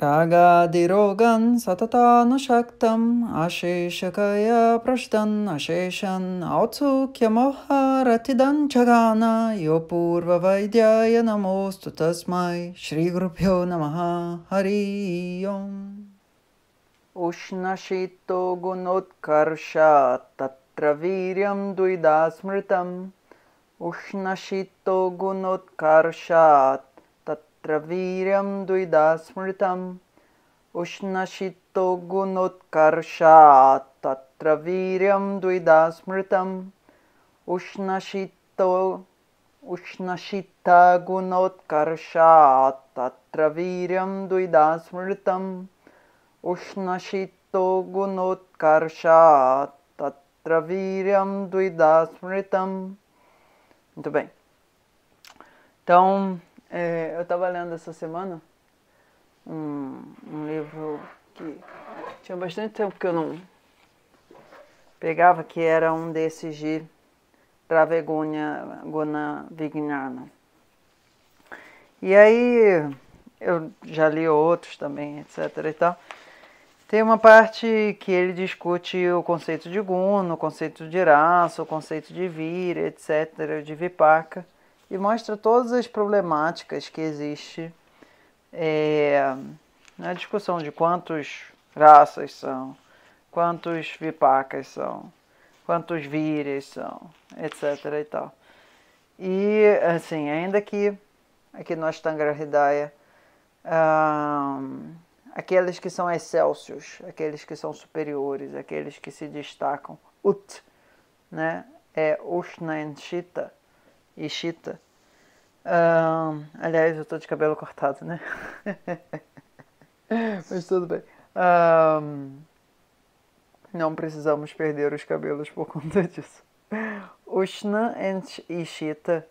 Ragadirogan satatanashaktam asheshakaya prashtan asheshan autsukyamoha ratidan chagana yopurva vaidyaya namostu tasmai shri grupyo namaha hari om. Uṣṇaśītaguṇotkarṣāt tatra vīryaṁ dvidhā smṛtam. Uṣṇaśītaguṇotkarṣāt tatra vīryaṁ dvidhā smṛtam. Uṣṇaśītaguṇotkarṣāt tatra vīryaṁ dvidhā smṛtam. Uṣṇaśītaguṇotkarṣāt tatra vīryaṁ dvidhā smṛtam. Uṣṇaśītaguṇotkarṣāt tatra vīryaṁ dvidhā smṛtam. Muito bem. Então, eu estava lendo essa semana um livro que tinha bastante tempo que eu não pegava, que era um desses de Dravyaguna, Guna Vignana. E aí, eu já li outros também, etc. e tal. Tem uma parte que ele discute o conceito de guna, o conceito de raça, o conceito de vira, etc., de vipaka, e mostra todas as problemáticas que existe na discussão de quantos raças são, quantos vipakas são, quantos viras são, etc. e tal. E, assim, ainda que aqui no Ashtanga Hridaya, aqueles que são excelsos, aqueles que são superiores, aqueles que se destacam. Ut, né? É uṣṇaśīta e shita. Aliás, eu estou de cabelo cortado, né? Mas tudo bem. Não precisamos perder os cabelos por conta disso. Uṣṇa e shita,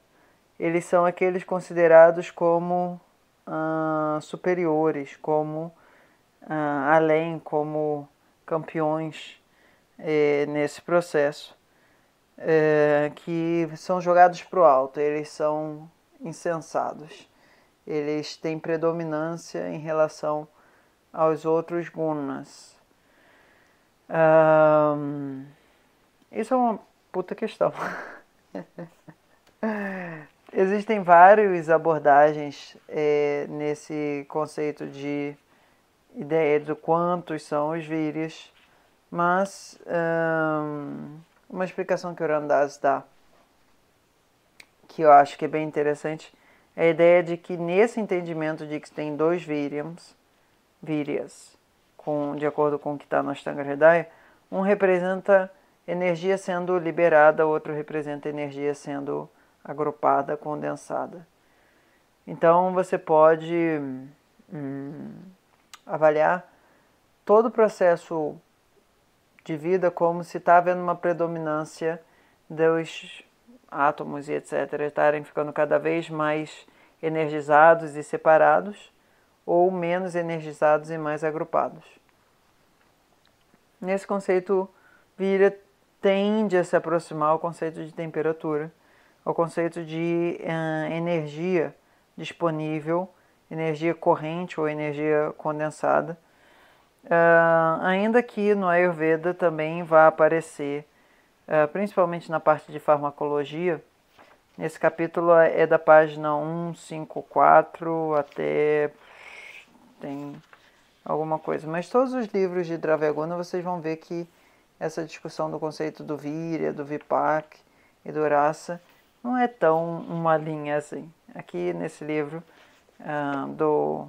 eles são aqueles considerados como superiores, como além, como campeões nesse processo, que são jogados para o alto, eles são insensados, eles têm predominância em relação aos outros gunas. Isso é uma puta questão. Existem várias abordagens nesse conceito de ideia do quantos são os vírias, mas uma explicação que o Ramdas dá, que eu acho que é bem interessante, é a ideia de que nesse entendimento de que tem dois vírias, de acordo com o que está no Ashtanga Hridaya, um representa energia sendo liberada, o outro representa energia sendo agrupada, condensada. Então você pode avaliar todo o processo de vida como se está havendo uma predominância dos átomos e etc. estarem ficando cada vez mais energizados e separados, ou menos energizados e mais agrupados. Nesse conceito, vira tende a se aproximar ao conceito de temperatura, ao conceito de energia disponível, energia corrente ou energia condensada, ainda que no Ayurveda também vá aparecer, principalmente na parte de farmacologia. Nesse capítulo é da página 154 até tem alguma coisa, mas todos os livros de Dravyaguna vocês vão ver que essa discussão do conceito do virya, do vipaka e do rasa não é tão uma linha assim. Aqui nesse livro do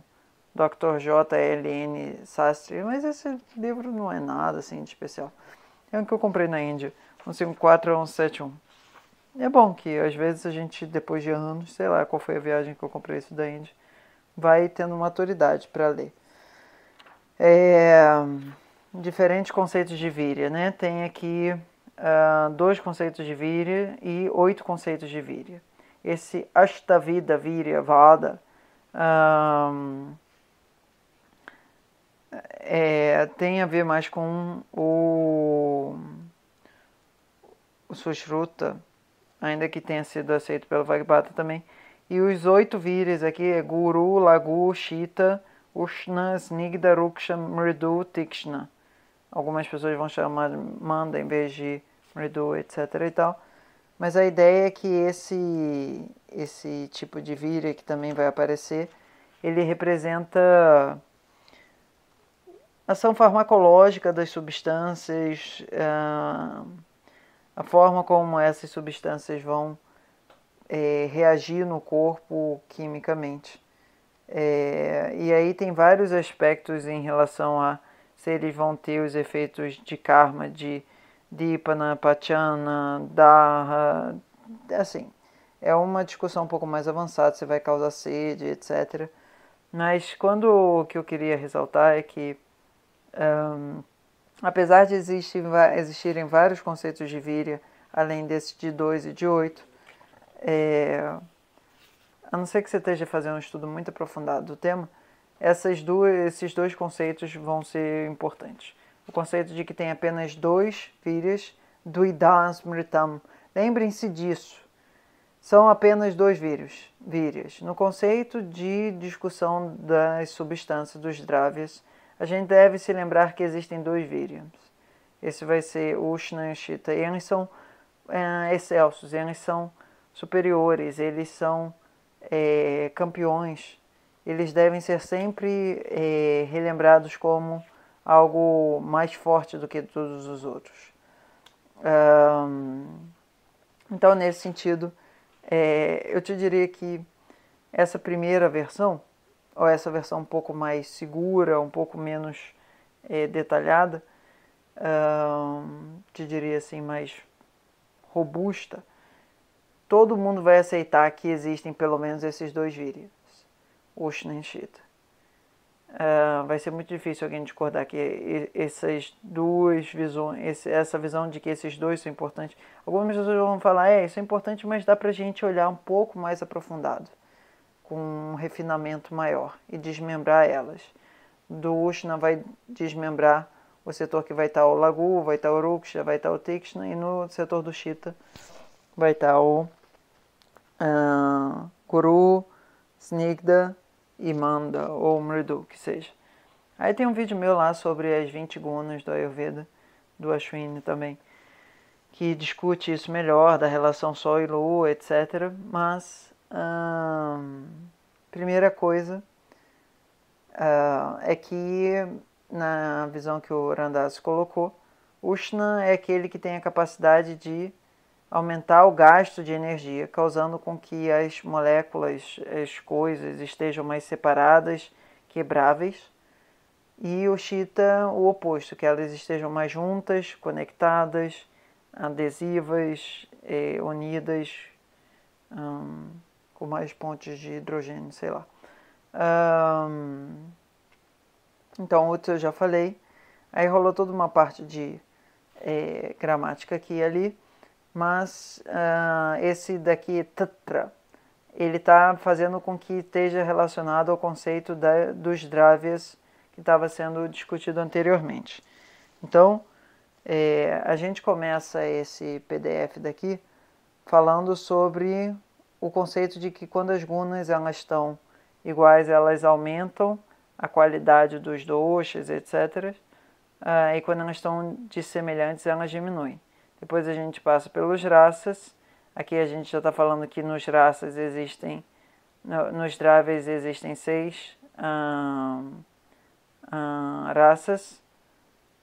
Dr. J.L.N. Sastry, mas esse livro não é nada assim de especial. É um que eu comprei na Índia, 154 a 171. É bom que às vezes a gente, depois de anos, sei lá qual foi a viagem que eu comprei isso da Índia, vai tendo maturidade para ler. Diferentes conceitos de virya, né? Tem aqui dois conceitos de virya e 8 conceitos de virya. Esse Ashtavida Viria Vada tem a ver mais com o Sushruta, ainda que tenha sido aceito pelo Vagbata também. E os 8 viras aqui é Guru, Lagu, Shita, uṣṇa, snigda, ruksha, mridu, tikṣṇa. Algumas pessoas vão chamar manda em vez de mridu, etc. e tal. Mas a ideia é que esse tipo de virya que também vai aparecer, ele representa a ação farmacológica das substâncias, a forma como essas substâncias vão reagir no corpo quimicamente. E aí tem vários aspectos em relação a se eles vão ter os efeitos de karma, de Dipana, Pachana, Daha, assim, é uma discussão um pouco mais avançada, se vai causar sede, etc. Mas o que eu queria ressaltar é que, apesar de existirem vários conceitos de virya, além desse de 2 e de 8, a não ser que você esteja fazendo um estudo muito aprofundado do tema, esses dois conceitos vão ser importantes. O conceito de que tem apenas 2 viryas, dvidhā smṛtam. Lembrem-se disso. São apenas 2 viryas. No conceito de discussão das substâncias, dos dravyas, a gente deve se lembrar que existem 2 viryas. Esse vai ser uṣṇaśīta. Eles são excelsos, eles são superiores, eles são campeões. Eles devem ser sempre relembrados como algo mais forte do que todos os outros. Então, nesse sentido, eu te diria que essa primeira versão, ou essa versão um pouco mais segura, um pouco menos detalhada, te diria assim, mais robusta, todo mundo vai aceitar que existem pelo menos esses 2 viryas, uṣṇaśīta. Vai ser muito difícil alguém discordar que essas duas visões, essa visão de que esses 2 são importantes. Algumas pessoas vão falar, isso é importante, mas dá pra gente olhar um pouco mais aprofundado, com um refinamento maior, e desmembrar elas. Do uṣṇa vai desmembrar o setor que vai estar o lagu, vai estar o ruksha, vai estar o tikṣṇa, e no setor do shita vai estar o guru, snigda e manda, ou mridu, que seja. Aí tem um vídeo meu lá sobre as 20 gunas do Ayurveda, do Ashwini também, que discute isso melhor, da relação sol e lua, etc. Mas, primeira coisa é que, na visão que o Ramdas colocou, uṣṇa é aquele que tem a capacidade de aumentar o gasto de energia, causando com que as moléculas, as coisas, estejam mais separadas, quebráveis, e o shita, o oposto, que elas estejam mais juntas, conectadas, adesivas, unidas, com mais pontes de hidrogênio, sei lá. Então, outro eu já falei, aí rolou toda uma parte de gramática aqui e ali, mas esse daqui, tatra, ele está fazendo com que esteja relacionado ao conceito dos dravyas que estava sendo discutido anteriormente. Então, a gente começa esse PDF daqui falando sobre o conceito de que quando as gunas elas estão iguais, elas aumentam a qualidade dos doshas, etc. E quando elas estão dissemelhantes, elas diminuem. Depois a gente passa pelos raças. Aqui a gente já está falando que nos raças existem, nos dravyas existem 6 raças.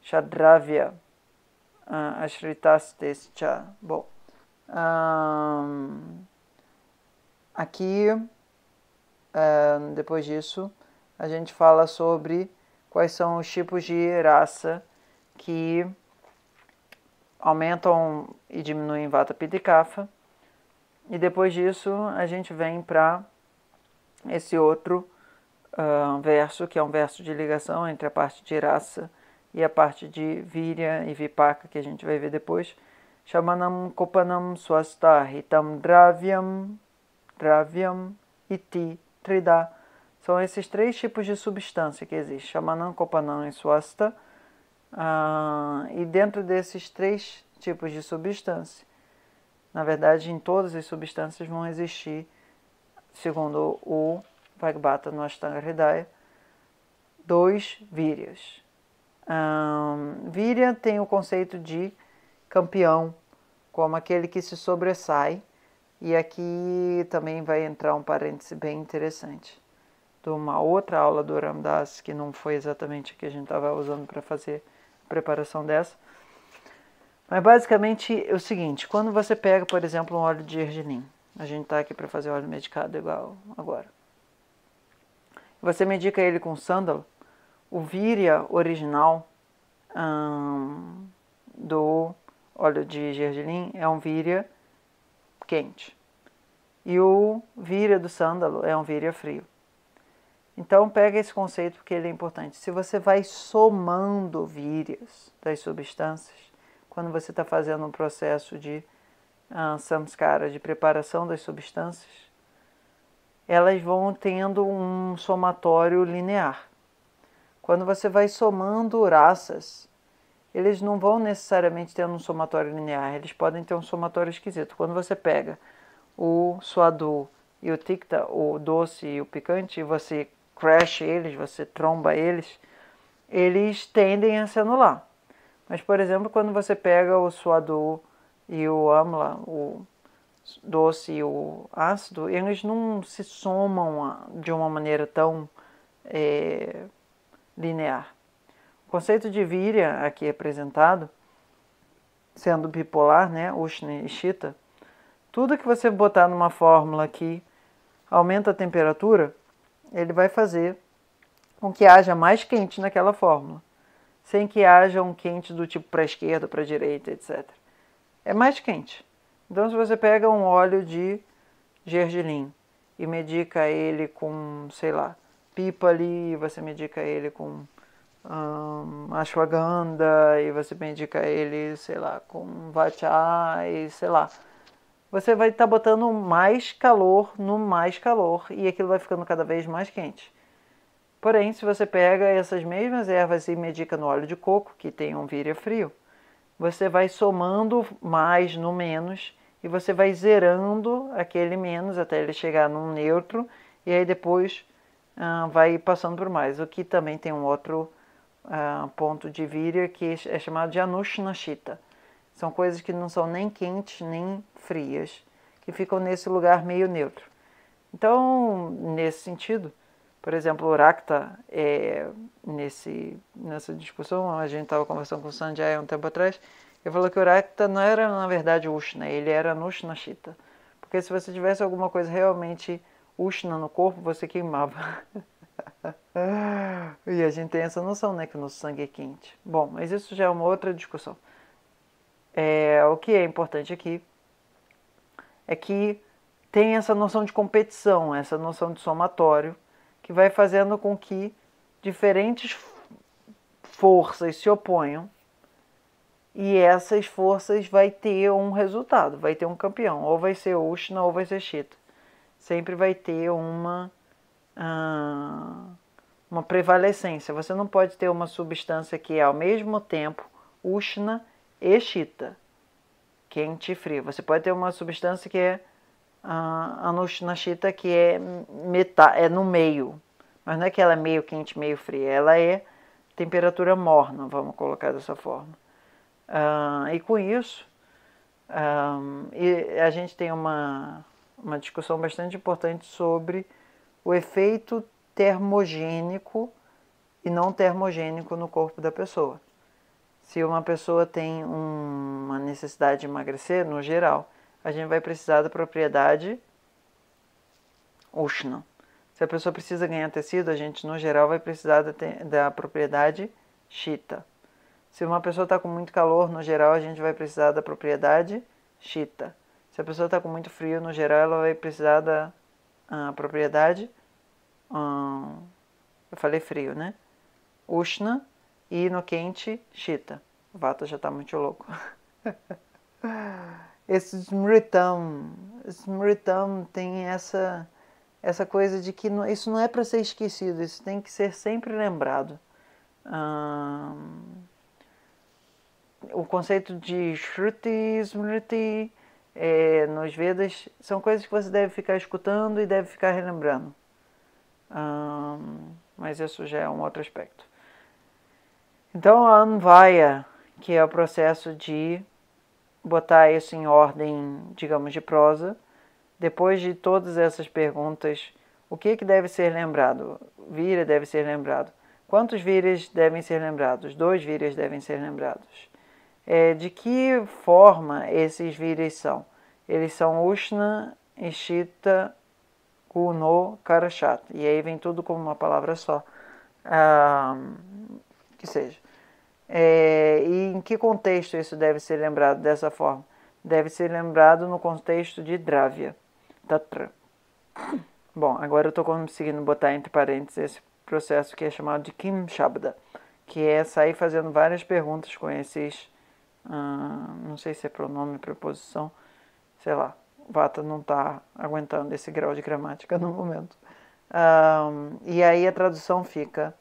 Shadravya, ashritasthescha. Bom, aqui, depois disso, a gente fala sobre quais são os tipos de raça que aumentam e diminuem vata, pitta e kapha. E depois disso a gente vem para esse outro verso, que é um verso de ligação entre a parte de raça e a parte de virya e vipaka, que a gente vai ver depois. Shamanam kopanam swastahitam dravyam iti tridá. São esses 3 tipos de substância que existem, shamanam, kopanam e swasta. E dentro desses 3 tipos de substância, na verdade, em todas as substâncias vão existir, segundo o Vagbata no Ashtanga Hridaya, dois vírias. Víria tem o conceito de campeão, como aquele que se sobressai. E aqui também vai entrar um parêntese bem interessante de uma outra aula do Ramdas, que não foi exatamente a que a gente estava usando para fazer a preparação dessa. Mas basicamente é o seguinte, quando você pega, por exemplo, um óleo de gergelim, a gente está aqui para fazer óleo medicado igual agora, você medica ele com sândalo, o víria original do óleo de gergelim é um víria quente. E o víria do sândalo é um víria frio. Então pega esse conceito porque ele é importante. Se você vai somando vírias das substâncias, quando você está fazendo um processo de samskara, de preparação das substâncias, elas vão tendo um somatório linear. Quando você vai somando raças, eles não vão necessariamente ter um somatório linear, eles podem ter um somatório esquisito. Quando você pega o suadu e o tikta, o doce e o picante, e você crash eles, você tromba eles, eles tendem a se anular. Mas, por exemplo, quando você pega o suadu e o amla, o doce e o ácido, eles não se somam de uma maneira tão linear. O conceito de víria aqui apresentado, sendo bipolar, né, uṣṇa e śīta, tudo que você botar numa fórmula que aumenta a temperatura, ele vai fazer com que haja mais quente naquela fórmula, sem que haja um quente do tipo para a esquerda, para a direita, etc. É mais quente. Então, se você pega um óleo de gergelim e medica ele com, sei lá, pipali, você medica ele com ashwagandha, e você medica ele, sei lá, com vata, e sei lá. Você vai estar botando mais calor no mais calor, e aquilo vai ficando cada vez mais quente. Porém, se você pega essas mesmas ervas e medica no óleo de coco, que tem um víria frio, você vai somando mais no menos e você vai zerando aquele menos até ele chegar num neutro e aí depois vai passando por mais. O que também tem um outro ponto de víria que é chamado de anuṣṇaśīta. São coisas que não são nem quentes nem frias, que ficam nesse lugar meio neutro. Então, nesse sentido... Por exemplo, o Rakta, nessa discussão, a gente estava conversando com o Sanjaya um tempo atrás, ele falou que o Rakta não era, na verdade, uṣṇa, ele era uṣṇaśīta. Porque se você tivesse alguma coisa realmente uṣṇa no corpo, você queimava. E a gente tem essa noção, né, que o nosso sangue é quente. Bom, mas isso já é uma outra discussão. O que é importante aqui é que tem essa noção de competição, essa noção de somatório, que vai fazendo com que diferentes forças se oponham e essas forças vai ter um resultado, vai ter um campeão, ou vai ser uṣṇa ou vai ser śīta. Sempre vai ter uma prevalecência. Você não pode ter uma substância que é ao mesmo tempo uṣṇa e śīta, quente e frio. Você pode ter uma substância que é anuṣṇaśīta, que é no meio, mas não é que ela é meio quente, meio fria, ela é temperatura morna, vamos colocar dessa forma. E com isso, a gente tem uma discussão bastante importante sobre o efeito termogênico e não termogênico no corpo da pessoa. Se uma pessoa tem uma necessidade de emagrecer, no geral, a gente vai precisar da propriedade uṣṇa. Se a pessoa precisa ganhar tecido, a gente, no geral, vai precisar da propriedade śīta. Se uma pessoa está com muito calor, no geral, a gente vai precisar da propriedade śīta. Se a pessoa está com muito frio, no geral, ela vai precisar da propriedade... eu falei frio, né? uṣṇa e no quente, śīta. O Vata já está muito louco. Esse smṛtam tem essa coisa de que isso não é para ser esquecido, isso tem que ser sempre lembrado. O conceito de Shruti Smriti nos Vedas são coisas que você deve ficar escutando e deve ficar relembrando. mas isso já é um outro aspecto. Então, a anvaya, que é o processo de botar isso em ordem, digamos, de prosa, depois de todas essas perguntas, o que deve ser lembrado? Vira deve ser lembrado. Quantos vírias devem ser lembrados? 2 vírias devem ser lembrados. De que forma esses vírias são? Eles são uṣṇaśītaguṇotkarṣāt. E aí vem tudo como uma palavra só. Que seja. E em que contexto isso deve ser lembrado dessa forma? Deve ser lembrado no contexto de Dravya, tatra. Bom, agora eu estou conseguindo botar entre parênteses esse processo que é chamado de Kiṁśabda, que é sair fazendo várias perguntas com esses, não sei se é pronome, preposição, sei lá, o Vata não está aguentando esse grau de gramática no momento. E aí a tradução fica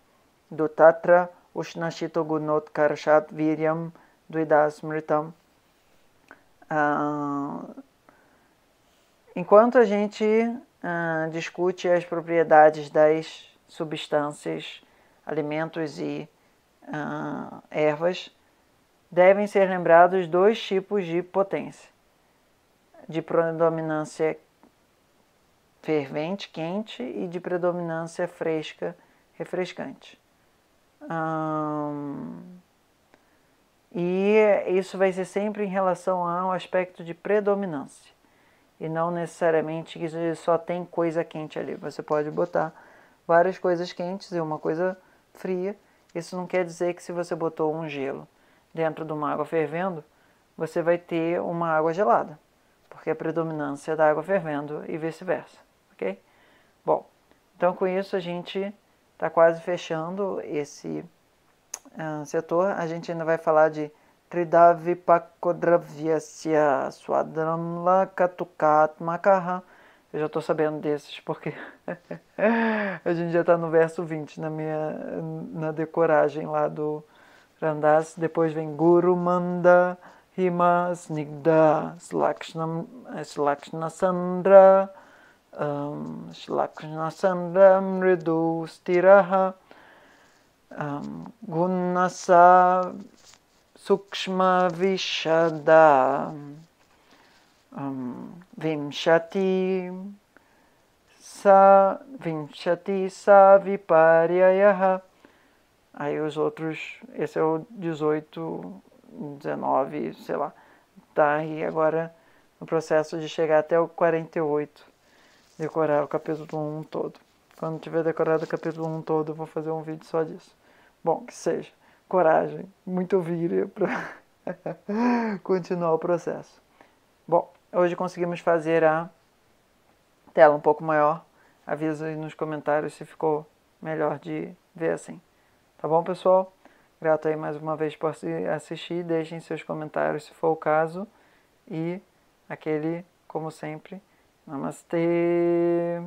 do tatra, uṣṇaśītaguṇotkarṣāt, vīryaṁ, dvidhā smṛtam. Enquanto a gente discute as propriedades das substâncias, alimentos e ervas, devem ser lembrados 2 tipos de potência. De predominância fervente, quente, e de predominância fresca, refrescante. E isso vai ser sempre em relação ao aspecto de predominância. E não necessariamente que só tem coisa quente ali. Você pode botar várias coisas quentes e uma coisa fria. Isso não quer dizer que se você botou um gelo dentro de uma água fervendo, você vai ter uma água gelada, porque a predominância é da água fervendo e vice-versa, ok? Bom, então com isso a gente está quase fechando esse setor. A gente ainda vai falar de Tridavi Pakodravyasya Swadramla Katukatmakaha. Eu já estou sabendo desses porque a gente já está no verso 20 na decoragem lá do Ramdas. Depois vem Guru Manda Hima Snigda Slakshna Sandra Slakshna Sandra Mridu Stiraha Gunasa Sukshma Vishada Vimshati Sa Viparyayaha. Aí os outros, esse é o 18, 19, sei lá, tá aí agora no processo de chegar até o 48, decorar o capítulo 1 todo. Quando tiver decorado o capítulo 1 todo, eu vou fazer um vídeo só disso. Bom, que seja. Coragem, muito víria para continuar o processo. Bom, hoje conseguimos fazer a tela um pouco maior. Avisa aí nos comentários se ficou melhor de ver assim. Tá bom, pessoal? Grato aí mais uma vez por assistir. Deixem seus comentários se for o caso. E aquele, como sempre, namastê.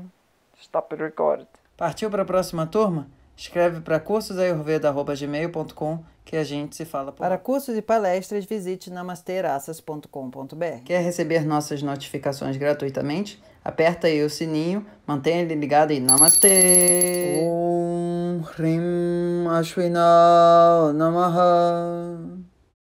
Stop the record. Partiu para a próxima turma? Escreve para cursosayurveda.com que a gente se fala por lá. Para cursos e palestras, visite namasteraças.com.br. Quer receber nossas notificações gratuitamente? Aperta aí o sininho, mantenha ele ligado e namastê. Om Hrim Ashwina Namaha.